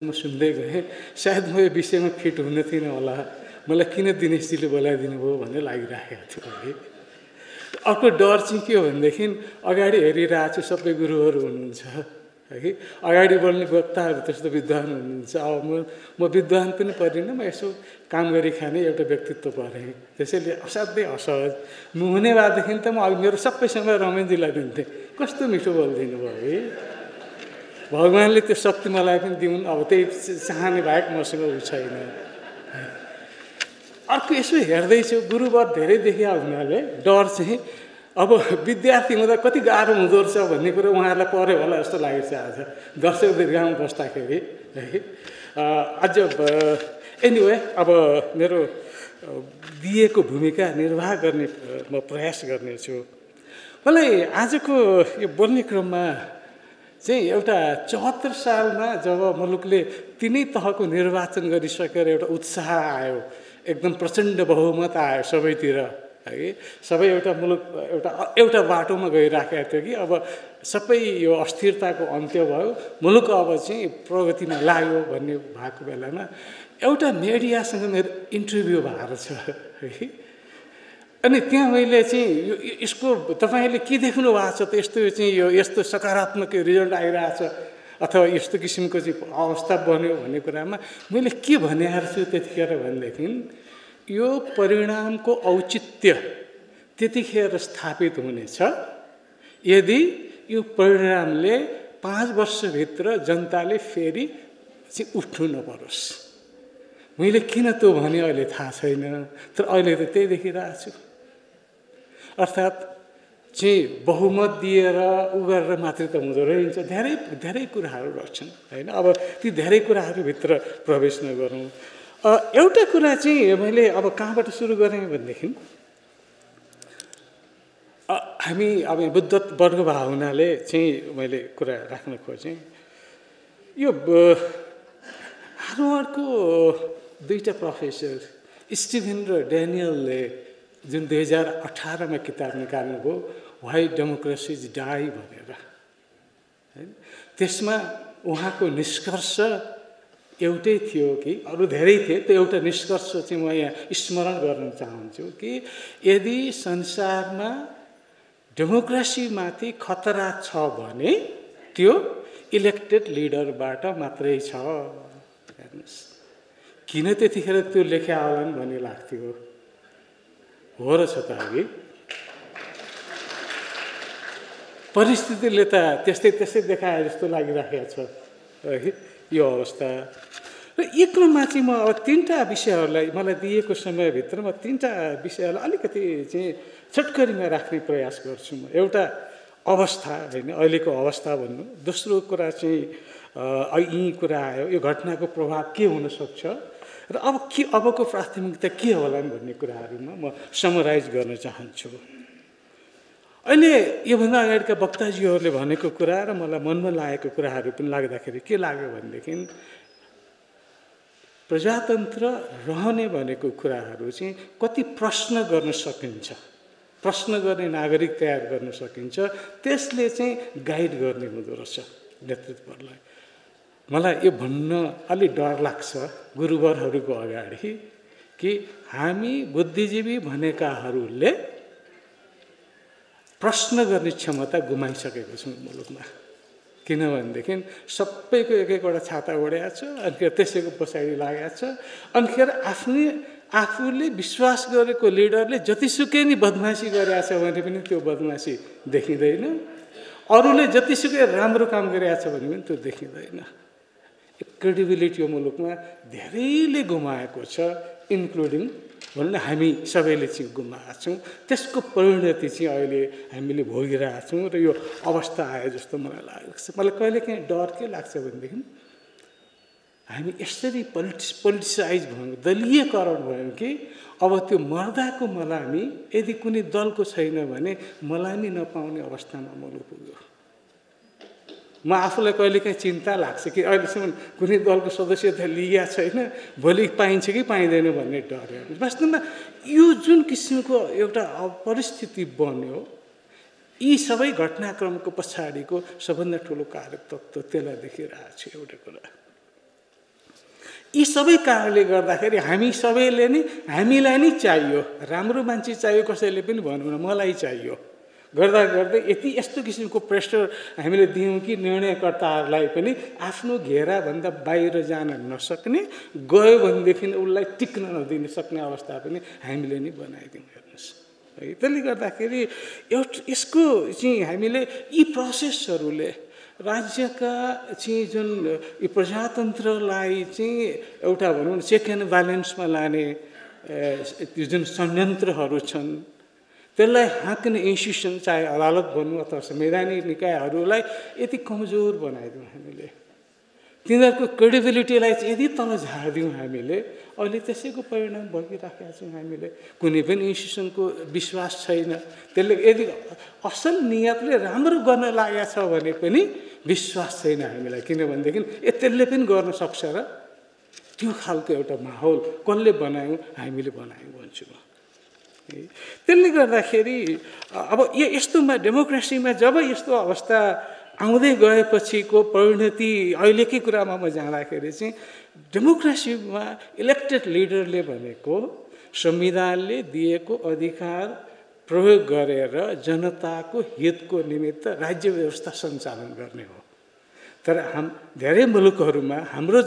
सुन्दै गएँ। सायद म यो विषयमा फिट हुन थिएन होला, मलाई किन दिनेशजीले बोलाइदिनु भयो भन्ने लागिरहेको थियो। अहिले अर्को डर चाहिँ के हो भनेदेखि अगाडि हेरिरहेको छु, सबै गुरुहरू हुनुहुन्छ है, अगाडि बोल्ने वक्ताहरू त्यस्तो विद्वान हुनुहुन्छ। अब म विद्वान पनि परिनँ, म यसो काम गरी खाने एउटा व्यक्तित्व परेँ। त्यसैले असाध्यै असहज म हुने भएदेखि त म मेरो सबैसँग रमेनजीलाई दिन्थेँ, कस्तो मिठो बोलिदिनु भयो है। भगवान्ले त्यो शक्ति मलाई पनि दिउन्, अब त्यही चाहने बाहेक मसँग उ छैन। अर्को यसो हेर्दैछु गुरुवर धेरै देखिया हुनाले डर चाहिँ अब विद्यार्थी हुँदा कति गाह्रो हुँदो रहेछ भन्ने कुरो उहाँहरूलाई पऱ्यो होला जस्तो लागेको छ आज दर्शक दीर्घामा बस्दाखेरि है। अझ एनिवे अब मेरो दिएको भूमिका निर्वाह गर्ने म प्रयास गर्नेछु। मलाई आजको यो बोल्ने क्रममा चाहिँ एउटा 74 सालमा जब मुलुकले तिनै तहको निर्वाचन गरिसकेर एउटा उत्साह आयो, एकदम प्रचण्ड बहुमत आयो सबैतिर है, सबै एउटा मुलुक एउटा बाटोमा गइराखेको थियो कि अब सबै यो अस्थिरताको अन्त्य भयो, मुलुक अब चाहिँ प्रगतिमा लाग्यो भन्ने भएको बेलामा एउटा मिडियासँग मेरो इन्टरभ्यू भएको छ है। अनि त्यहाँ मैले चाहिँ यो यसको तपाईँले के देख्नु भएको छ त, यस्तो चाहिँ यो यस्तो सकारात्मक रिजल्ट आइरहेछ अथवा यस्तो किसिमको चाहिँ अवस्था बन्यो भन्ने कुरामा मैले के भनेको छु त्यतिखेर भनेदेखि यो परिणामको औचित्य त्यतिखेर स्थापित हुनेछ यदि यो परिणामले 5 वर्षभित्र जनताले फेरि चाहिँ उठ्नु नपरोस्। मैले किन त्यो भने अहिले थाहा छैन, तर अहिले त त्यही देखिरहेको छु। अर्थात् चाहिँ बहुमत दिएर उ गरेर मात्रै त हुँदो रहेछ, धेरै धेरै कुराहरू रहेछन् होइन। अब ती धेरै कुराहरूभित्र प्रवेश नगरौँ। एउटा कुरा चाहिँ मैले अब कहाँबाट सुरु गरेँ भनेदेखि हामी अब बुद्ध वर्ग भएको हुनाले चाहिँ मैले कुरा राख्न खोजेँ। यो हार्वर्डको 2टा प्रोफेसर स्टिभेन र ड्यानियलले जुन 2018 मा किताब निकाल्नुभयो वाइ डेमोक्रेसिज डाई भनेर, त्यसमा उहाँको निष्कर्ष एउटै थियो कि अरू धेरै थिए, त्यो एउटा निष्कर्ष चाहिँ म यहाँ स्मरण गर्न चाहन्छु कि यदि संसारमा डेमोक्रेसीमाथि खतरा छ भने त्यो इलेक्टेड लिडरबाट मात्रै छ। हेर्नुहोस् किन त्यतिखेर त्यो लेख्या होलान् भन्ने लाग्थ्यो, हो र छ त अघि परिस्थितिले त त्यस्तै त्यस्तै देखाए जस्तो लागिराखेको छ है यो अवस्था। र यो क्रममा चाहिँ म अब 3टा विषयहरूलाई मलाई दिएको समयभित्र म 3टा विषयहरूलाई अलिकति चाहिँ छटकरीमा राख्ने प्रयास गर्छु म। एउटा अवस्था होइन अहिलेको अवस्था भन्नु, दोस्रो कुरा चाहिँ यी कुरा आयो यो घटनाको प्रभाव के हुनसक्छ, र अब के अबको प्राथमिकता के होला भन्ने कुराहरूमा म समराइज गर्न चाहन्छु। अहिले योभन्दा अगाडिका वक्ताजीहरूले भनेको कुरा र मलाई मनमा लागेको कुराहरू पनि लाग्दाखेरि के लाग्यो भनेदेखि प्रजातन्त्र रहने भनेको कुराहरू चाहिँ कति प्रश्न गर्न सकिन्छ, प्रश्न गर्ने नागरिक तयार गर्न सकिन्छ, त्यसले चाहिँ गाइड गर्ने हुँदो रहेछ नेतृत्वलाई। मलाई यो भन्न अलि डर लाग्छ गुरुवरहरूको अगाडि कि हामी बुद्धिजीवी भनेकाहरूले प्रश्न गर्ने क्षमता गुमाइसकेको छौँ मुलुकमा, किनभनेदेखि सबैको एकवटा छाता ओढाएको छ, अनिखेर त्यसैको पछाडि लागेको छ, अनिखेर आफूले विश्वास गरेको लिडरले जतिसुकै नि बदमासी गरेको छ भने पनि त्यो बदमासी देखिँदैन, अरूले जतिसुकै राम्रो काम गरेको छ भने पनि त्यो देखिँदैन। क्रेडिबिलिटी यो मुलुकमा धेरैले गुमाएको छ, इन्क्लुडिङ भन्नु हामी सबैले चाहिँ गुमाएको छौँ, त्यसको परिणति चाहिँ अहिले हामीले भोगिरहेको छौँ र यो अवस्था आयो जस्तो मलाई लाग्छ। मलाई कहिलेकाहीँ डर के लाग्छ भनेदेखि हामी यसरी पोलिटिसाइज भयौँ, दलीयकरण भयौँ कि अब त्यो मर्दाको मलामी यदि कुनै दलको छैन भने मलामी नपाउने अवस्थामा मुलुक पुग्यो। म आफूलाई कहिलेकाहीँ चिन्ता लाग्छ कि अहिलेसम्म कुनै दलको सदस्यता लिएको छैन, भोलि पाइन्छ कि पाइँदैन भन्ने डर। वास्तवमा यो जुन किसिमको एउटा परिस्थिति बन्यो यी सबै घटनाक्रमको पछाडिको सबभन्दा ठुलो कारक तत्त्व त्यसलाई देखिरहेको छु। एउटा कुरा यी सबै कारणले गर्दाखेरि हामी सबैले नै हामीलाई नै चाहियो, राम्रो मान्छे चाहियो, कसैले पनि भन्नु न मलाई चाहियो गर्दा गर्दै यति यस्तो किसिमको प्रेसर हामीले दियौं कि निर्णयकर्ताहरुलाई पनि आफ्नो घेराभन्दा बाहिर जान नसक्ने, गयो भनेदेखि उलाई टिक्न नदिन सक्ने अवस्था पनि हामीले नै बनाइदियौं। हेर्नुस् है, त्यसले गर्दाखेरि यसको चाहिँ हामीले यी प्रोसेसहरुले राज्यका चाहिँ जुन प्रजातन्त्रलाई चाहिँ एउटा भनौं चेक एन्ड ब्यालेन्समा लाने जुन षड्यन्त्रहरू छन् त्यसलाई हाक्ने इन्स्टिट्युसन चाहे अदालत भन्नु अथवा संवैधानिक निकायहरूलाई यति कमजोर बनाइदियौँ हामीले, तिनीहरूको क्रेडिबिलिटीलाई यदि तल झार्दियौँ हामीले, अहिले त्यसैको परिणाम भोगिराखेका छौँ हामीले। कुनै पनि इन्स्टिट्युसनको विश्वास छैन, त्यसले यदि असल नियतले राम्रो गर्न लागेको छ भने पनि विश्वास छैन हामीलाई, किनभनेदेखि त्यसले पनि गर्न सक्छ र त्यो खालको एउटा माहौल कसले बनायौँ, हामीले बनायौँ भन्छु म। त्यसले गर्दाखेरि अब यस्तोमा डेमोक्रेसीमा जब यस्तो अवस्था आउँदै गएपछिको परिणति अहिलेकै कुरामा म जाँदाखेरि चाहिँ डेमोक्रेसीमा इलेक्टेड लिडरले भनेको संविधानले दिएको अधिकार प्रयोग गरेर जनताको हितको निमित्त राज्य व्यवस्था सञ्चालन गर्ने हो। तर धेरै मुलुकहरुमा हाम्रो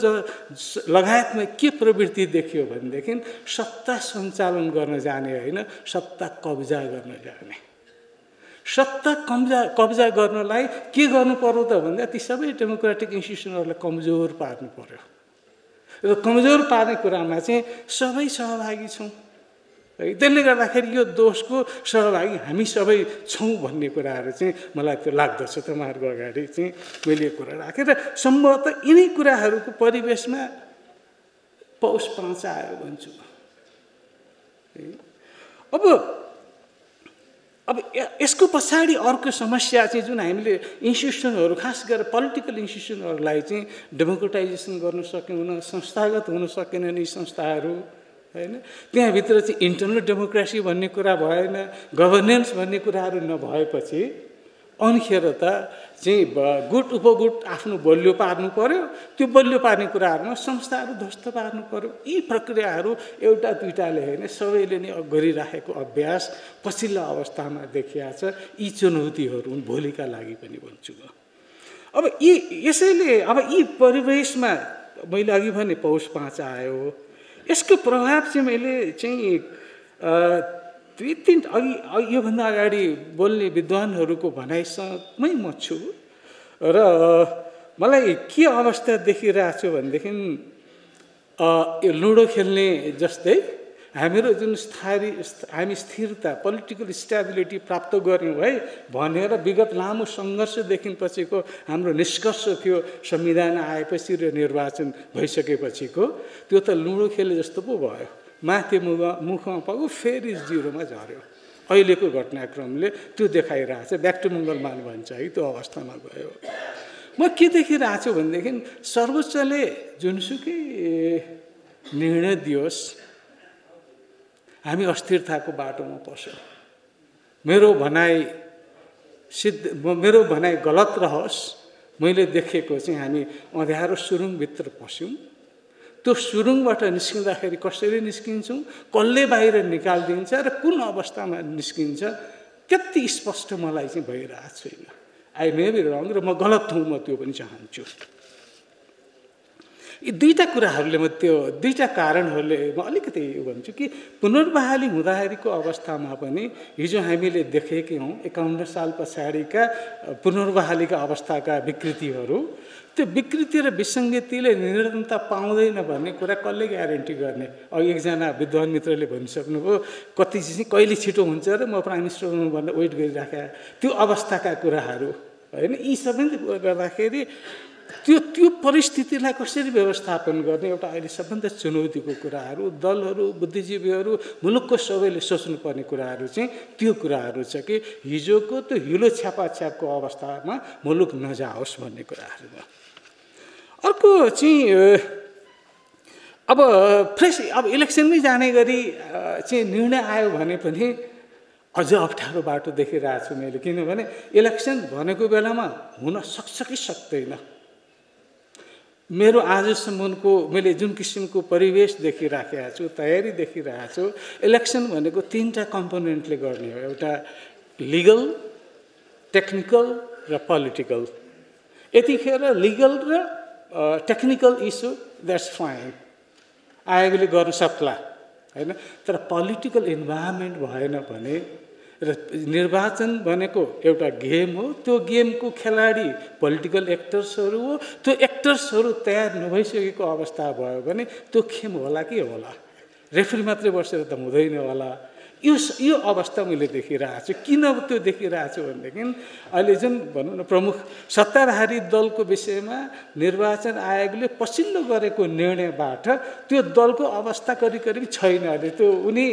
लगायतमा के प्रवृत्ति देखियो भनेदेखि सत्ता सञ्चालन गर्न जाने होइन, सत्ता कब्जा गर्न जाने। सत्ता कब्जा गर्नलाई के गर्नु पर्यो त भन्दा ती सबै डेमोक्रेटिक इन्स्टिट्युसनहरुलाई कमजोर पार्नु पर्यो। र कमजोर पार्ने कुरामा चाहिँ सबै सहभागी छौँ है, त्यसले गर्दाखेरि यो दोषको सहभागी हामी सबै छौँ भन्ने कुराहरु चाहिँ मलाई त्यो लाग्दछ। तपाईहरुको अगाडि चाहिँ मैले कुरा राखेर सम्भवतः यिनै कुराहरुको परिवेशमा पौष 5 आयो भन्छु। अब यसको पछाडी अर्को समस्या चाहिँ जुन हामीले इन्स्टिट्युसनहरु खास गरेर पोलिटिकल इन्स्टिट्युसनहरुलाई चाहिँ डेमोक्रेटाइजेसन गर्न सकेन, संस्थागत हुन सकेनन् यी संस्थाहरु हैन, त्यहाँभित्र चाहिँ इन्टरनल डेमोक्रेसी भन्ने कुरा भएन, गभर्नेन्स भन्ने कुराहरु नभएपछि अनखेर त चाहिँ गुट उपगुट आफ्नो बलियो पार्नु पर्यो, त्यो बलियो पार्ने कुराहरुमा संस्थाहरु ध्वस्त पार्नु पर्यो। यी प्रक्रियाहरु एउटा दुईटाले हैन सबैले नै गरिराखेको अभ्यास पछिल्लो अवस्थामा देखिया छ। यी चुनौतीहरु भोलिका लागि पनि भन्छु म। अब यी यसैले अब यी परिवेशमा मैले अघि भने पौष 5 आयो, यसको प्रभाव चाहिँ मैले चाहिँ 2-3 अघि योभन्दा अगाडि बोल्ने विद्वानहरूको भनाइसँगमै म छु र मलाई के अवस्था देखिरहेको छु भनेदेखि यो लुडो खेल्ने जस्तै हाम्रो जुन हामी स्थिरता पोलिटिकल स्टेबिलिटी प्राप्त गर्यौँ है भनेर विगत लामो सङ्घर्षदेखि पछिको हाम्रो निष्कर्ष थियो संविधान आएपछि र निर्वाचन भइसकेपछिको, त्यो त लुडो खेले जस्तो पो भयो, माथि मुखमा पाएको फेरि जिरोमा झर्यो। अहिलेको घटनाक्रमले त्यो देखाइरहेछ, ब्याक टु मङ्गलमान भन्छ है, त्यो अवस्थामा गयो। म के देखिरहेछु भनेदेखि सर्वोच्चले जुनसुकै निर्णय दियोस् हामी अस्थिरताको बाटोमा पस्यौँ। मेरो भनाइ गलत रहोस्, मैले देखेको चाहिँ हामी अँध्यारो सुरुङभित्र पस्यौँ। त्यो सुरुङबाट निस्किँदाखेरि कसरी निस्किन्छौँ, कसले बाहिर निकालिदिन्छ र कुन अवस्थामा निस्किन्छ त्यति स्पष्ट मलाई चाहिँ भइरहेको छैन। आई मे बी रङ, र म गलत हुँ, म त्यो पनि चाहन्छु। यी दुईटा कुराहरूले म त्यो दुईटा कारणहरूले म अलिकति भन्छु कि पुनर्बहाली हुँदाखेरिको अवस्थामा पनि हिजो हामीले देखेकै हौँ 51 साल पछाडिका पुनर्बहालीका अवस्थाका विकृतिहरू। त्यो विकृति र विसङ्गतिले निरन्तरता पाउँदैन भन्ने कुरा कसले ग्यारेन्टी गर्ने? अघि एकजना विद्वान मित्रले भनिसक्नुभयो कति चाहिँ कहिले छिटो हुन्छ र म प्राइम मिनिस्टर हुनुभन्दा वेट गरिराखेका त्यो अवस्थाका कुराहरू होइन। यी सबै गर्दाखेरि त्यो परिस्थितिलाई कसरी व्यवस्थापन गर्ने एउटा अहिले सबभन्दा चुनौतीको कुराहरू दलहरू बुद्धिजीवीहरू मुलुकको सबैले सोच्नुपर्ने कुराहरू चाहिँ त्यो कुराहरू छ कि हिजोको त्यो हिलो छ्यापाछ्यापको अवस्थामा मुलुक नजाओस् भन्ने कुराहरूमा। अर्को चाहिँ अब अब इलेक्सनमै जाने गरी चाहिँ निर्णय आयो भने पनि अझ अप्ठ्यारो बाटो देखिरहेको छु मैले, किनभने इलेक्सन भनेको बेलामा हुन सक्छ कि सक्दैन मेरो आजसम्मको मैले जुन किसिमको परिवेश देखिराखेको छु, तयारी देखिरहेको छु, इलेक्सन भनेको तीनटा कम्पोनेन्टले गर्ने हो, एउटा लिगल, टेक्निकल र पोलिटिकल। यतिखेर लिगल र टेक्निकल इस्यु द्याट्स फाइन, आयोगले गर्न सक्ला हैन, तर पोलिटिकल इन्भाइरोमेन्ट भएन भने, र निर्वाचन भनेको एउटा गेम हो, त्यो गेमको खेलाडी पोलिटिकल एक्टर्सहरू हो, त्यो एक्टर्सहरू तयार नभइसकेको अवस्था भयो भने त्यो खेम होला कि होला, रेफ्री मात्रै बसेर त हुँदैन होला। यो अवस्था मैले देखिरहेको छु। किन त्यो देखिरहेको छु भनेदेखि अहिले जुन भनौँ न प्रमुख सत्ताधारी दलको विषयमा निर्वाचन आयोगले पछिल्लो गरेको निर्णयबाट त्यो दलको अवस्था करिब करिब छैन, अहिले त्यो उनी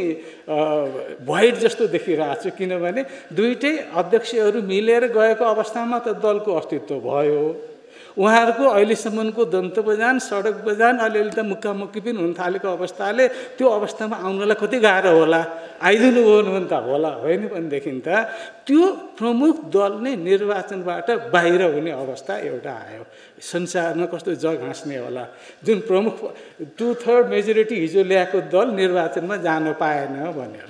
भोइड जस्तो देखिरहेको छु, किनभने दुईटै अध्यक्षहरू मिलेर गएको अवस्थामा त दलको अस्तित्व भयो। उहाँहरूको अहिलेसम्मको दन्त बजान, सडक बजान, अलिअलि त मुक्कामुक्की पनि हुन थालेको अवस्थाले त्यो अवस्थामा आउनलाई कति गाह्रो होला, आइदिनु भयो भने त होला, होइन भनेदेखि त त्यो प्रमुख दल नै निर्वाचनबाट बाहिर हुने अवस्था एउटा आयो। संसारमा कस्तो जग हाँस्ने होला, जुन प्रमुख 2/3 मेजोरिटी हिजो ल्याएको दल निर्वाचनमा जान पाएन भनेर।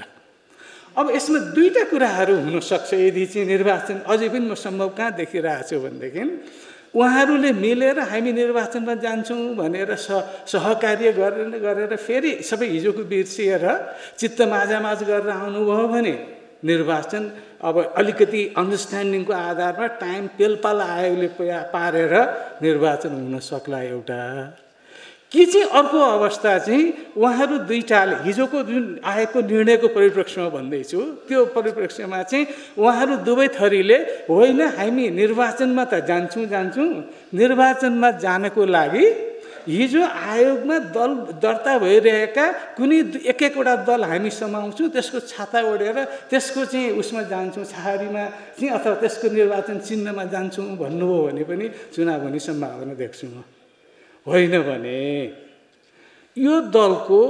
अब यसमा दुईवटा कुराहरू हुनसक्छ, यदि चाहिँ निर्वाचन अझै पनि म सम्भव कहाँ देखिरहेको छु भनेदेखि उहाँहरूले मिलेर हामी निर्वाचनमा जान्छौँ भनेर सहकार्य गरेर फेरि सबै हिजोको बिर्सिएर चित्त माझामाझ गरेर आउनुभयो भने निर्वाचन अब अलिकति अन्डरस्ट्यान्डिङको आधारमा टाइम पेलपाल आयोगले पारेर निर्वाचन हुन सक्ला एउटा कि चाहिँ अर्को अवस्था चाहिँ उहाँहरू दुईटाले हिजोको जुन आएको निर्णयको परिप्रेक्ष्यमा भन्दैछु, त्यो परिप्रेक्ष्यमा चाहिँ उहाँहरू दुवै थरीले होइन हामी निर्वाचनमा त जान्छौँ, निर्वाचनमा जानको लागि हिजो आयोगमा दल दर्ता भइरहेका कुनै एकवटा दल हामी समाउँछौँ, त्यसको छाता ओढेर त्यसको चाहिँ उसमा जान्छौँ, छहारीमा चाहिँ अथवा त्यसको निर्वाचन चिन्हमा जान्छौँ भन्नुभयो भने पनि चुनाव हुने सम्भावना देख्छु म। होइन भने यो दलको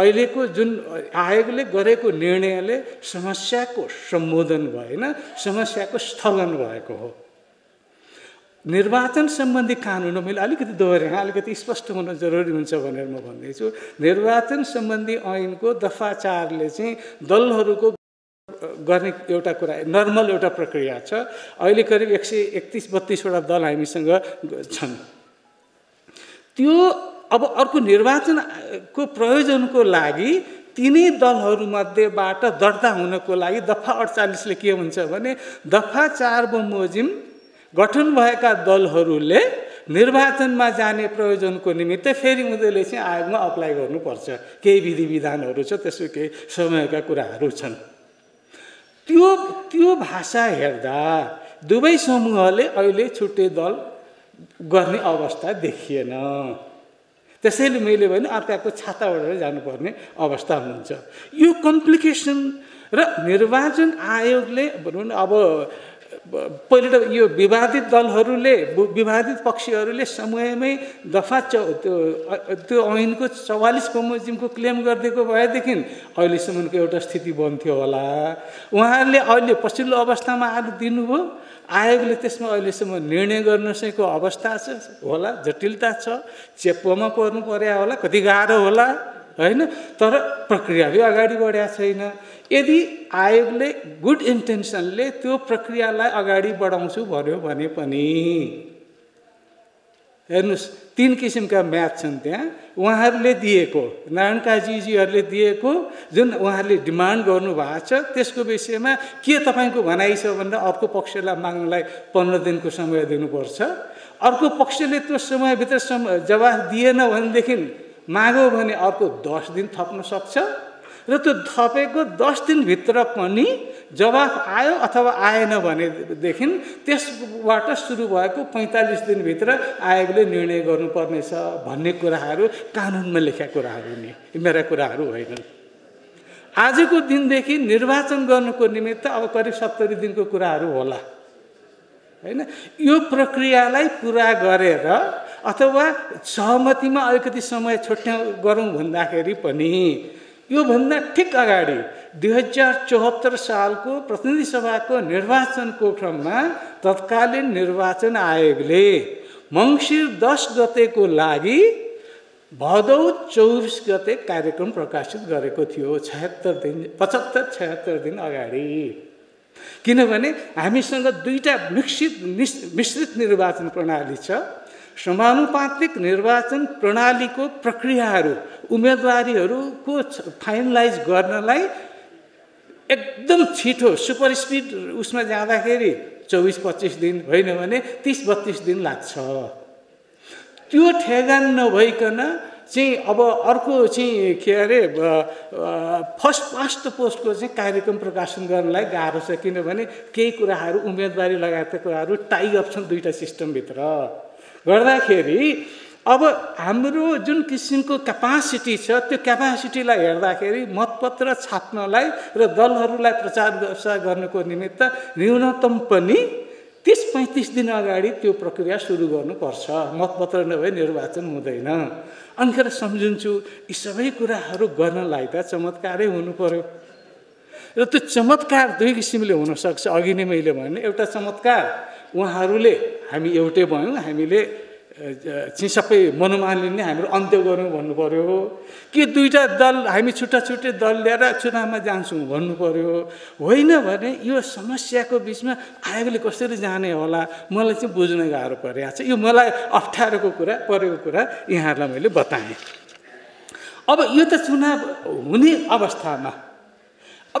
अहिलेको जुन आयोगले गरेको निर्णयले समस्याको सम्बोधन भएन, समस्याको स्थगन भएको हो। निर्वाचन सम्बन्धी कानुन, मैले अलिकति दोहोऱ्याएँ, अलिकति स्पष्ट हुन जरुरी हुन्छ भनेर म भन्दैछु। निर्वाचन सम्बन्धी ऐनको दफा 4ले चाहिँ दलहरूको गर्ने एउटा कुरा नर्मल एउटा प्रक्रिया छ। अहिले करिब 131-32वटा दल हामीसँग छन्। त्यो अब अर्को निर्वाचनको प्रयोजनको लागि तिनै दलहरूमध्येबाट दर्ता हुनको लागि दफा 48ले के हुन्छ भने दफा 4 बमोजिम गठन भएका दलहरूले निर्वाचनमा जाने प्रयोजनको निमित्त फेरि उनीहरूले चाहिँ आयोगमा अप्लाई गर्नुपर्छ। केही विधि विधानहरू छ, त्यसको केही समयका कुराहरू छन्। त्यो भाषा हेर्दा दुवै समूहले अहिले छुट्टै दल गर्ने अवस्था देखिएन। त्यसैले मैले भने अर्काको छाता ओढेर जानुपर्ने अवस्था हुन्छ। यो कम्प्लिकेसन र निर्वाचन आयोगले भनौँ न अब पहिले त यो विवादित दलहरूले, विवादित पक्षहरूले समयमै दफा त्यो ऐनको 44 बमोजिमको क्लेम गरिदिएको भएदेखि अहिलेसम्मको एउटा स्थिति बन्थ्यो होला। उहाँहरूले अहिले पछिल्लो अवस्थामा आएर दिनुभयो, आयोगले त्यसमा अहिलेसम्म निर्णय गर्न सकेको अवस्था छ होला, जटिलता छ, चेप्पोमा पर्नु पर्या होला, कति गाह्रो होला होइन, तर प्रक्रिया भी अगाडि बढ्या छैन। यदि आयोगले गुड इन्टेन्सनले त्यो प्रक्रियालाई अगाडि बढाउँछु भन्यो भने पनि हेर्नुहोस् 3 किसिमका म्याच छन् त्यहाँ। उहाँहरूले दिएको नारायण काजीजीहरूले दिएको जुन उहाँहरूले डिमान्ड गर्नुभएको छ त्यसको विषयमा के तपाईँको भनाइ छ भनेर अर्को पक्षलाई माग्नलाई 15 दिनको समय दिनुपर्छ। अर्को पक्षले त्यो समयभित्र जवाफ दिएन भनेदेखि माग्यो भने अर्को 10 दिन थप्न सक्छ र त्यो थपेको 10 दिनभित्र पनि जवाफ आयो अथवा आएन भनेदेखि त्यसबाट सुरु भएको 45 दिनभित्र आयोगले निर्णय गर्नुपर्नेछ भन्ने कुराहरू कानुनमा लेखेका कुराहरू नि, मेरा कुराहरू होइनन्। आजको दिनदेखि निर्वाचन गर्नुको निमित्त अब करिब 70 दिनको कुराहरू होला हैन। यो प्रक्रियालाई पुरा गरेर अथवा सहमतिमा अलिकति समय छुट्याउ गरौँ भन्दाखेरि पनि यो भन्दा ठिक अगाडि 2074 साल को प्रतिनिधि सभा को निर्वाचन को क्रम में तत्कालीन निर्वाचन आयोग ने मंसिर 10 गते को लागि भदौ 24 गते कार्यक्रम प्रकाशित गरेको थियो 75-76 दिन अगाडि। किनभने हामीसँग दुईटा मिश्रित निर्वाचन प्रणाली छ। समानुपातिक निर्वाचन प्रणालीको प्रक्रियाहरू उम्मेदवारीहरूको फाइनलाइज गर्नलाई एकदम छिटो सुपर स्पिड उसमा जाँदाखेरि 24-25 दिन होइन भने 30-32 दिन लाग्छ। त्यो ठेगान नभइकन चाहिँ अब अर्को चाहिँ के अरे फर्स्ट पास्ट द पोस्टको चाहिँ कार्यक्रम प्रकाशन गर्नलाई गाह्रो छ। किनभने केही कुराहरू उम्मेदवारी लगायतका कुराहरू टाई अप्सन दुईटा सिस्टमभित्र गर्दाखेरि अब हाम्रो जुन किसिमको क्यापासिटी छ त्यो क्यापासिटीलाई हेर्दाखेरि मतपत्र छाप्नलाई र दलहरूलाई प्रचार प्रसार गर्नको निमित्त न्यूनतम पनि 30-35 दिन अगाडि त्यो प्रक्रिया सुरु गर्नुपर्छ। मतपत्र नभए निर्वाचन हुँदैन। अनिखेर सम्झिन्छु यी सबै कुराहरू गर्नलाई त चमत्कारै हुनु पर्यो र त्यो चमत्कार दुई किसिमले हुनसक्छ। अघि नै मैले भने एउटा चमत्कार उहाँहरूले हामी एउटै भयौँ, हामीले चाहिँ सबै मनोमानले नै हाम्रो अन्त्य गरौँ भन्नु पर्यो कि दुईवटा दल हामी छुट्टा छुट्टै दल लिएर चुनावमा जान्छौँ भन्नु पर्यो? होइन भने यो समस्याको बिचमा आयोगले कसरी जाने होला मलाई चाहिँ बुझ्न गाह्रो परिरहेको छ। यो मलाई अप्ठ्यारोको कुरा परेको कुरा यहाँहरूलाई मैले बताएँ। अब यो त चुनाव हुने अवस्थामा,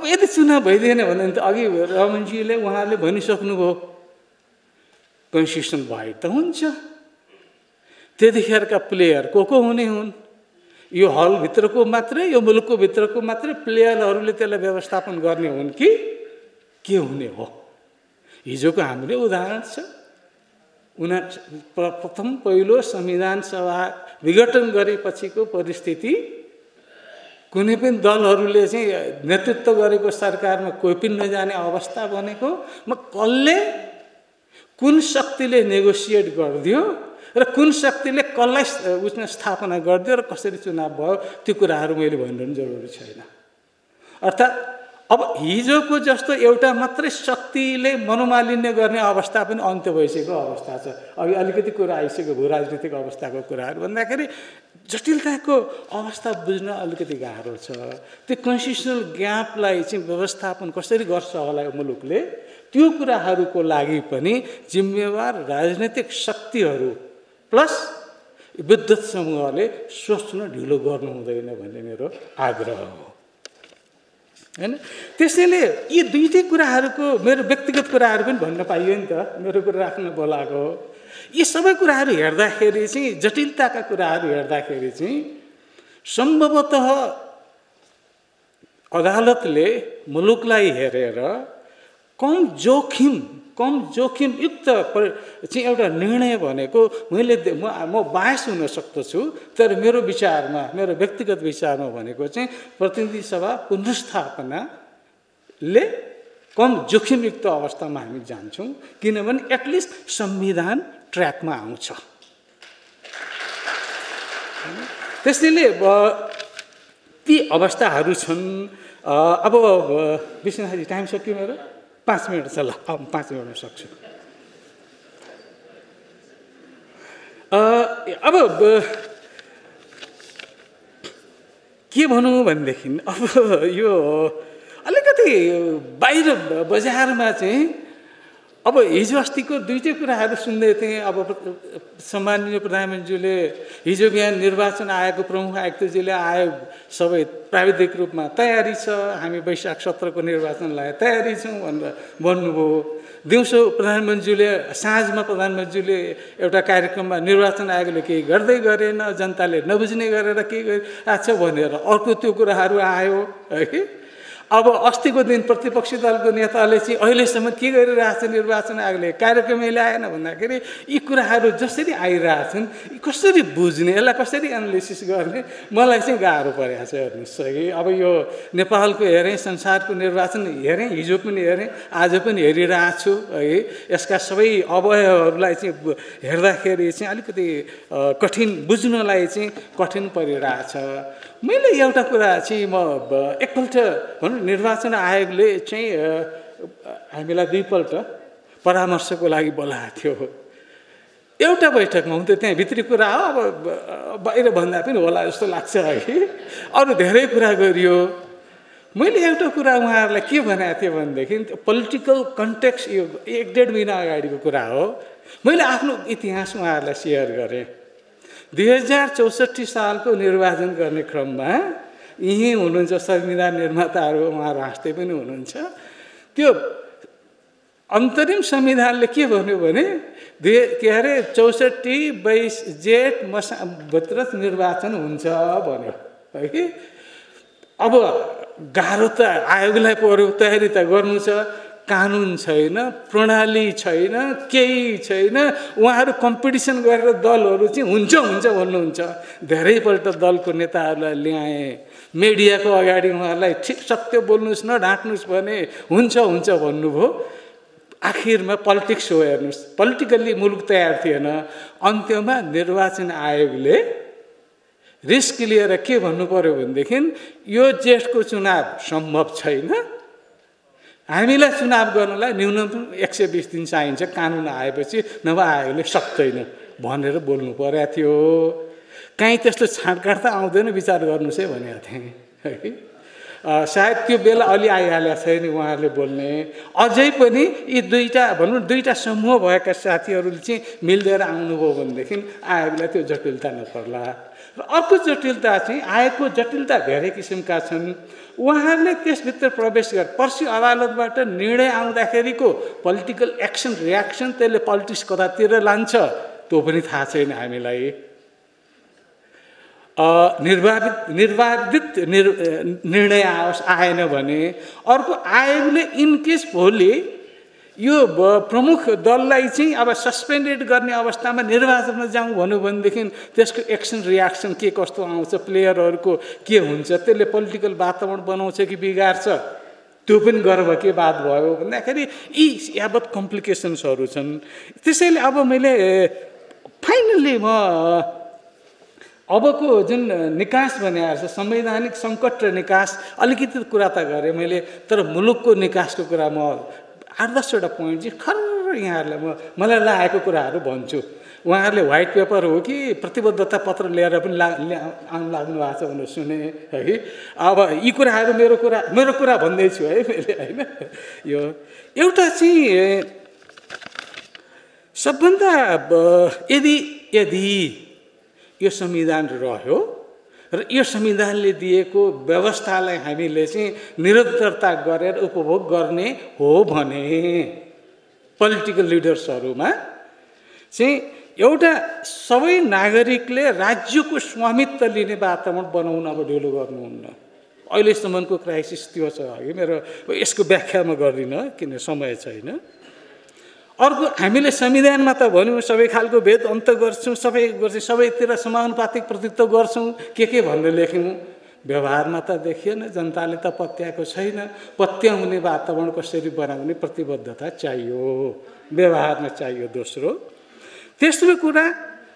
अब यदि चुनाव भइदिएन भने त अघि रमनजीले उहाँहरूले भनिसक्नुभयो कन्सिस्टेन्ट भए त हुन्छ। त्यतिखेरका प्लेयर को हुने हुन्? यो हलभित्रको मात्रै, यो मुलुकको भित्रको मात्रै प्लेयरहरूले त्यसलाई व्यवस्थापन गर्ने हुन् कि के हुने हो? हिजोको हाम्रो उदाहरण छ, प्रथम पहिलो संविधान सभा विघटन गरेपछिको परिस्थिति। कुनै पनि दलहरूले चाहिँ नेतृत्व गरेको सरकारमा कोही पनि नजाने अवस्था बनेको। कसले कुन शक्तिले नेगोसिएट गरिदियो र कुन शक्तिले कसलाई उसमा स्थापना गरिदियो र कसरी चुनाव भयो त्यो कुराहरू मैले भन्नु जरुरी छैन। अर्थात् अब हिजोको जस्तो एउटा मात्रै शक्तिले मनोमालिन्य गर्ने अवस्था पनि अन्त्य भइसकेको अवस्था छ। अघि अलिकति कुरा आइसक्यो भू राजनीतिक अवस्थाको कुराहरू भन्दाखेरि जटिलताको अवस्था बुझ्न अलिकति गाह्रो छ। त्यो कन्स्टिट्युसनल ग्यापलाई चाहिँ व्यवस्थापन कसरी गर्छ होला मुलुकले, त्यो कुराहरूको लागि पनि जिम्मेवार राजनीतिक शक्तिहरू प्लस विद्वत समूहले सोच्न ढिलो गर्नु हुँदैन भन्ने मेरो आग्रह हो, हैन? त्यसैले यी दुईटै कुराहरूको मेरो व्यक्तिगत कुराहरू पनि भन्न पाइयो नि त, मेरो कुरा राख्न बोलाएको हो। यी सबै कुराहरू हेर्दाखेरि चाहिँ जटिलताका कुराहरू हेर्दाखेरि चाहिँ सम्भवतः अदालतले मुलुकलाई हेरेर कम जोखिमयुक्त चाहिँ एउटा निर्णय भनेको म बायस हुन सक्दछु, तर मेरो विचारमा, मेरो व्यक्तिगत विचारमा भनेको चाहिँ प्रतिनिधि सभा पुनर्स्थापनाले कम जोखिमयुक्त अवस्थामा हामी जान्छौँ। किनभने एटलिस्ट संविधान ट्र्याकमा आउँछ। त्यसैले ती अवस्थाहरू छन्। अब विश्वनाथजी टाइम सक्यो मेरो, 5 मिनट छ, ल 5 मिनटमा सक्छु। अब के भनौँ भनेदेखि अब यो अलिकति बाहिर बजारमा चाहिँ अब हिजो अस्तिको दुईटै कुराहरू सुन्दै थिएँ। अब सम्माननीय प्रधानमन्त्रीज्यूले हिजो बिहान निर्वाचन आयोगको प्रमुख आयुक्तजीले आयोग सबै प्राविधिक रूपमा तयारी छ, हामी वैशाख 17 को निर्वाचनलाई तयारी छौँ भनेर भन्नुभयो। दिउँसो प्रधानमन्त्रीज्यूले एउटा कार्यक्रममा निर्वाचन आयोगले केही गर्दै गरेन, जनताले नबुझ्ने गरेर के गरिरहेको छ भनेर अर्को त्यो कुराहरू आयो है। अब अस्तिको दिन प्रतिपक्षी दलको नेताले चाहिँ अहिलेसम्म के गरिरहेको छ निर्वाचन आयोगले, कार्यक्रमै ल्याएन भन्दाखेरि यी कुराहरू जसरी आइरहेछन् यी कसरी बुझ्ने, यसलाई कसरी एनालिसिस गर्ने मलाई चाहिँ गाह्रो परेको छ। हेर्नुहोस् है, अब यो नेपालको हेरेँ, संसारको निर्वाचन हेरेँ, हिजो पनि हेरेँ, आज पनि हेरिरहेको छु है। यसका सबै अवयवहरूलाई चाहिँ हेर्दाखेरि चाहिँ अलिकति कठिन, बुझ्नलाई चाहिँ कठिन परिरहेछ। मैले एउटा कुरा चाहिँ म एकपल्ट भनौँ निर्वाचन आयोगले चाहिँ हामीलाई दुईपल्ट परामर्शको लागि बोलाएको थियो। एउटा बैठकमा हुन्थ्यो, त्यहाँ भित्री कुरा हो, अब बाहिर भन्दा पनि होला जस्तो लाग्छ कि अरू धेरै कुरा गरियो। मैले एउटा कुरा उहाँहरूलाई के भनेको थिएँ भनेदेखि पोलिटिकल कन्टेक्स्ट, यो 1-1.5 महिना अगाडिको कुरा हो, मैले आफ्नो इतिहास उहाँहरूलाई सेयर गरेँ। 2064 सालको निर्वाचन गर्ने क्रममा यहीँ हुनुहुन्छ संविधान निर्माताहरू, उहाँहरू हाँस्दै पनि हुनुहुन्छ। त्यो अन्तरिम संविधानले के भन्यो भने के अरे 64-22 जेठ मसाभित्र निर्वाचन हुन्छ भन्यो है कि। अब गाह्रो त आयोगलाई पऱ्यो, तयारी त गर्नु छ, कानुन छैन, प्रणाली छैन, केही छैन। उहाँहरू कम्पिटिसन गरेर दलहरू चाहिँ हुन्छ हुन्छ भन्नुहुन्छ। धेरैपल्ट दलको नेताहरूलाई ल्याएँ, मिडियाको अगाडि उहाँहरूलाई ठिक सत्य बोल्नुहोस् न ढाँट्नुहोस् भने हुन्छ हुन्छ भन्नुभयो। आखिरमा पोलिटिक्स हो, हेर्नुहोस्, पोलिटिकल्ली मुलुक तयार थिएन। अन्त्यमा निर्वाचन आयोगले रिस्क लिएर के भन्नु पऱ्यो भनेदेखि यो जेठको चुनाव सम्भव छैन, हामीलाई चुनाव गर्नलाई न्यूनतम 120 दिन चाहिन्छ, कानुन आएपछि नभए आयोगले सक्दैन भनेर बोल्नु परेको थियो। कहीँ त्यस्तो छाँडकाँड त आउँदैन, विचार गर्नुहोस् है भनेको थिएँ है। सायद त्यो बेला अलि आइहालेको छैन उहाँहरूले बोल्ने। अझै पनि यी दुईटा समूह भएका साथीहरूले चाहिँ मिलिदिएर आउनुभयो भनेदेखि आयोगलाई त्यो जटिलता नपर्ला। र अर्को जटिलता चाहिँ, आयोगको जटिलता धेरै किसिमका छन्। उहाँहरूले त्यसभित्र प्रवेश गरे पर्सि अदालतबाट निर्णय आउँदाखेरिको पोलिटिकल एक्सन रियाक्सन, त्यसले पोलिटिक्स कतातिर लान्छ त्यो पनि थाहा छैन हामीलाई। निर्वाधित निर्णय आओस्, आएन भने अर्को आयोगले इनकेस भोलि यो प्रमुख दललाई चाहिँ अब सस्पेन्डेड गर्ने अवस्थामा निर्वाचनमा जाउँ भन्यो भनेदेखि त्यसको एक्सन रियाक्सन के कस्तो आउँछ, प्लेयरहरूको के हुन्छ, त्यसले पोलिटिकल वातावरण बनाउँछ कि बिगार्छ, त्यो पनि गर्व के बात भयो भन्दाखेरि यी यावत कम्प्लिकेसन्सहरू छन्। त्यसैले अब मैले फाइनल्ली अबको जुन निकास भनेको छ, संवैधानिक सङ्कट र निकास अलिकति कुरा त गरेँ मैले, तर मुलुकको निकासको कुरा म 8-10 वटा पोइन्ट चाहिँ खर यहाँहरूलाई मलाई लागेको कुराहरू भन्छु। उहाँहरूले व्हाइट पेपर हो कि प्रतिबद्धता पत्र लिएर पनि आउनु लाग्नु भएको छ भनेर सुने है। अब यी कुराहरू मेरो कुरा भन्दैछु है मैले होइन। यो एउटा चाहिँ सबभन्दा, यदि यो संविधान रह्यो र यो संविधानले दिएको व्यवस्थालाई हामीले चाहिँ निरन्तरता गरेर उपभोग गर्ने हो भने पोलिटिकल लिडर्सहरूमा चाहिँ एउटा सबै नागरिकले राज्यको स्वामित्व लिने वातावरण बनाउन अब ढिलो गर्नुहुन्न। अहिलेसम्मको क्राइसिस त्यो छ है। मेरो यसको व्याख्यामा गर्दिनँ किन समय छैन। अर्को, हामीले संविधानमा त भन्यौँ सबै खालको भेद अन्त गर्छौँ, सबैतिर समानुपातिक प्रतित्व गर्छौँ, के भन्ने लेख्यौँ, व्यवहारमा त देखिएन, जनताले त पत्याएको छैन। पत्याउने वातावरण कसरी बनाउने प्रतिबद्धता चाहियो, व्यवहारमा चाहियो। दोस्रो, तेस्रो कुरा,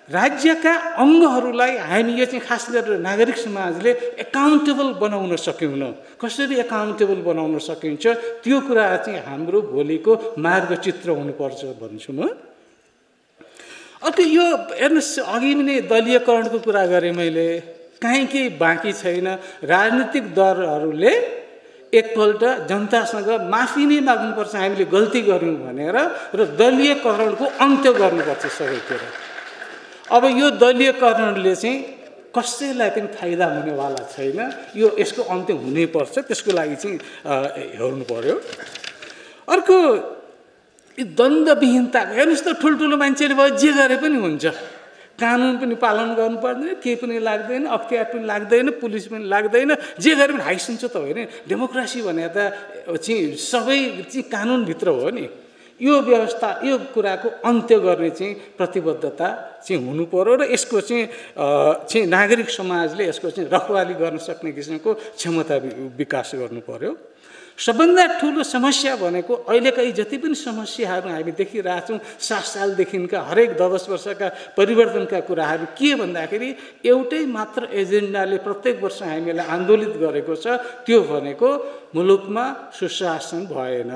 राज्यका अङ्गहरूलाई हामी यो चाहिँ खास गरेर नागरिक समाजले एकाउन्टेबल बनाउन सकेनौँ। कसरी एकाउन्टेबल बनाउन सकिन्छ त्यो कुरा चाहिँ हाम्रो भोलिको मार्गचित्र हुनुपर्छ भन्छु म। अब यो हेर्नुहोस्, अघि नै दलीयकरणको कुरा गरेँ मैले, काहीँ केही बाँकी छैन। राजनीतिक दलहरूले एकपल्ट जनतासँग माफी नै माग्नुपर्छ हामीले गल्ती गर्यौँ भनेर, र दलीयकरणको अन्त्य गर्नुपर्छ सबैतिर। अब यो दलीयकरणले चाहिँ कसैलाई पनि फाइदा हुनेवाला छैन, यो यसको अन्त्य हुनैपर्छ। त्यसको लागि चाहिँ हेर्नु पऱ्यो। अर्को, द्वन्द्वविहीनता, हेर्नुहोस् त, ठुल्ठुलो मान्छेले भयो जे गरे पनि हुन्छ, कानुन पनि पालन गर्नु पर्दैन, केही पनि लाग्दैन, अख्तियार पनि लाग्दैन, पुलिस पनि लाग्दैन, जे गरे पनि हाई सुन्छ त होइन। डेमोक्रेसी भने त चाहिँ सबै चाहिँ कानुनभित्र हो नि। यो व्यवस्था, यो कुराको अन्त्य गर्ने चाहिँ प्रतिबद्धता चाहिँ हुनुपर्यो, र यसको चाहिँ नागरिक समाजले यसको चाहिँ रखवाली गर्न सक्ने किसिमको क्षमता विकास गर्नुपर्यो। सबभन्दा ठुलो समस्या भनेको अहिलेका यी जति पनि समस्याहरू हामी देखिरहेछौँ 7 सालदेखिका हरेक 10-10 वर्षका परिवर्तनका कुराहरू के भन्दाखेरि एउटै मात्र एजेन्डाले प्रत्येक वर्ष हामीलाई आन्दोलित गरेको छ, त्यो भनेको मुलुकमा सुशासन भएन,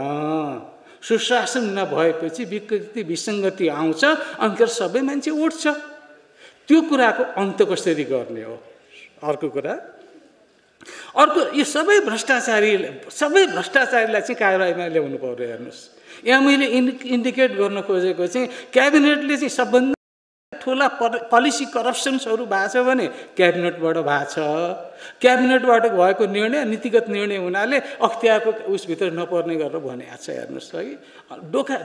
सुशासन नभएपछि विकृति विसङ्गति आउँछ अनि सब मान्छे उठ्छ। त्यो कुराको अन्त कसरी गर्ने हो? अर्को कुरा, अर्को यो सबै भ्रष्टाचारीलाई चाहिँ कार्यमा ल्याउनु पर्यो। हेर्नुहोस्, यहाँ मैले इन्डिकेट गर्न खोजेको चाहिँ क्याबिनेटले चाहिँ सबभन्दा ठुला पॉलिसी करप्सन्सहरू भएको छ भने क्याबिनेटबाट भएको छ। क्याबिनेटबाट भएको निर्णय नीतिगत निर्णय हुनाले अख्तियारको उसभित्र नपर्ने गरेर भनेको छ। हेर्नुहोस् है,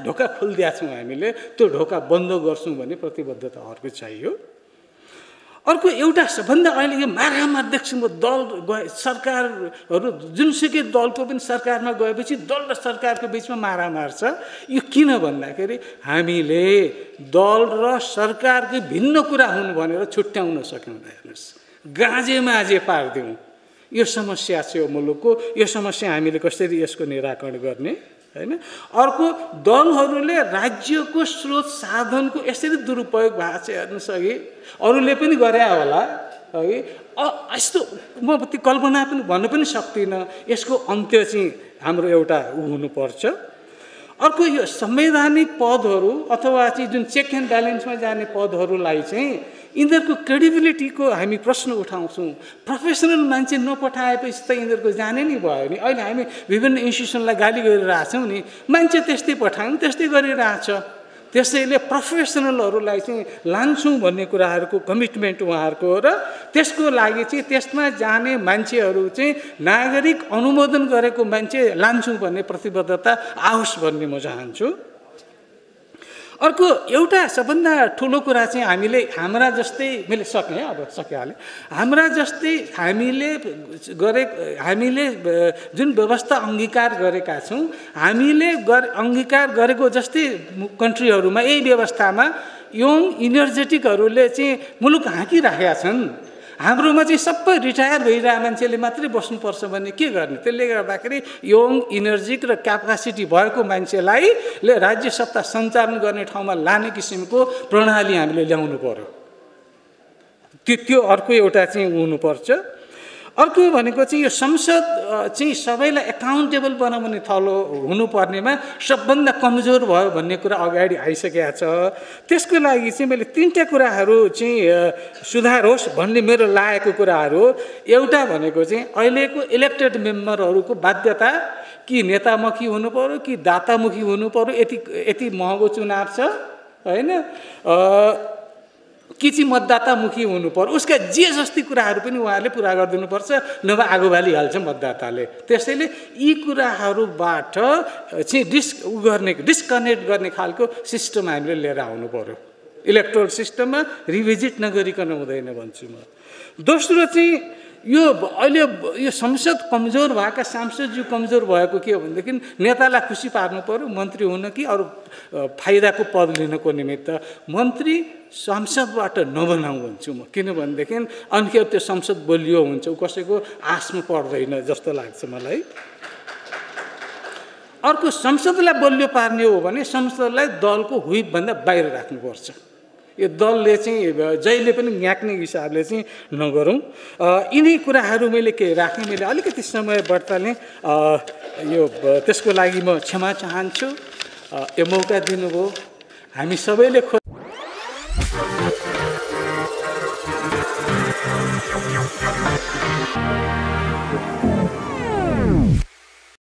ढोका खोलिदिया छौँ हामीले, त्यो ढोका बन्द गर्छौँ भन्ने प्रतिबद्धता अर्को चाहियो। अर्को एउटा सबभन्दा अहिले यो मारामा देख्छौँ दल गए, सरकारहरू जुनसुकै दलको पनि सरकारमा गएपछि दल र सरकारको बिचमा मारामार छ। यो किन भन्दाखेरि हामीले दल र सरकारकै भिन्न कुरा हुन् भनेर छुट्याउन सक्यौँ। हेर्नुहोस्, गाँजेमाझे पार्दियौँ। यो समस्या छ यो मुलुकको, यो समस्या हामीले कसरी यसको निराकरण गर्ने हैन? अर्को, दलहरूले राज्यको स्रोत साधनको यसरी दुरुपयोग भएको छ। हेर्नुहोस्, अघि अरूले पनि गरे होला है, यस्तो म त्यो कल्पना पनि भन्नु पनि सक्दिनँ। यसको अन्त्य चाहिँ हाम्रो एउटा हुनुपर्छ। अर्को, यो संवैधानिक पदहरू अथवा चाहिँ जुन चेक एन्ड ब्यालेन्समा जाने पदहरूलाई चाहिँ यिनीहरूको क्रेडिबिलिटीको हामी प्रश्न उठाउँछौँ। प्रोफेसनल मान्छे नपठाएपछि त यिनीहरूको जाने नै भयो नि। अहिले हामी विभिन्न इन्स्टिट्युसनलाई गाली गरिरहेछौँ नि, मान्छे त्यस्तै पठायौँ, त्यस्तै गरिरहेछ। त्यसैले प्रोफेसनलहरूलाई चाहिँ लान्छौँ भन्ने कुराहरूको कमिटमेन्ट उहाँहरूको र त्यसको लागि चाहिँ त्यसमा जाने मान्छेहरू चाहिँ नागरिक अनुमोदन गरेको मान्छे लान्छौँ भन्ने प्रतिबद्धता आओस् भन्ने म चाहन्छु। अर्को, एउटा सबभन्दा ठुलो कुरा चाहिँ हामीले हाम्रा जस्तै, मैले सकेँ अब सकिहालेँ, हाम्रा जस्तै हामीले जुन व्यवस्था अङ्गीकार गरेका छौँ, हामीले अङ्गीकार गरेको जस्तै कन्ट्रीहरूमा यही व्यवस्थामा यङ इनर्जेटिकहरूले चाहिँ मुलुक हाँकिराखेका छन्। हाम्रोमा चाहिँ सबै रिटायर भइरहेको मान्छेले मात्रै बस्नुपर्छ भन्ने के गर्ने? त्यसले गर्दाखेरि यङ इनर्जिक र क्यापासिटी भएको मान्छेलाई राज्य सत्ता सञ्चालन गर्ने ठाउँमा लाने किसिमको प्रणाली हामीले ल्याउनु पर्यो। त्यो अर्को एउटा चाहिँ हुनुपर्छ। अर्को भनेको चाहिँ यो संसद चाहिँ सबैलाई एकाउन्टेबल बनाउने थलो हुनुपर्नेमा सबभन्दा कमजोर भयो भन्ने कुरा अगाडि आइसकेको छ। त्यसको लागि चाहिँ मैले तीनटा कुराहरू चाहिँ सुधार होस् भन्ने मेरो लागेको कुराहरू हो। एउटा भनेको चाहिँ अहिलेको इलेक्टेड मेम्बरहरूको बाध्यता कि नेतामुखी हुनु पर्यो कि दातामुखी हुनु पर्यो। यति यति महँगो चुनाव छ होइन, कि चाहिँ मतदातामुखी हुनु पर्यो। उसका जे जस्ती कुराहरू पनि उहाँहरूले पुरा गरिदिनुपर्छ, नभए आगो बालिहाल्छ मतदाताले। त्यसैले यी कुराहरूबाट चाहिँ डिस्कनेक्ट गर्ने खालको सिस्टम हामीले लिएर आउनु पर्यो। इलेक्ट्रोल सिस्टममा रिभिजिट नगरिकन हुँदैन भन्छु म। दोस्रो चाहिँ यो अहिले यो संसद कमजोर भएका सांसदज्यू कमजोर भएको के हो भनेदेखि नेतालाई खुसी पार्नु पर्यो मन्त्री हुन कि अरू फाइदाको पद लिनको निमित्त। मन्त्री संसदबाट नबनाउँ भन्छु म, किनभनेदेखि अन्त्य त्यो संसद बलियो हुन्छ, कसैको आसमा पर्दैन जस्तो लाग्छ मलाई। अर्को, संसदलाई बलियो पार्ने हो भने संसदलाई दलको हुइपभन्दा बाहिर राख्नुपर्छ। यो दलले चाहिँ जहिले पनि ग्याक्ने हिसाबले चाहिँ नगरौँ। यिनै कुराहरू मैले राखेँ। मैले अलिकति समय बढ्ताले यो त्यसको लागि म क्षमा चाहन्छु। यो मौका दिनुभयो, हामी सबैले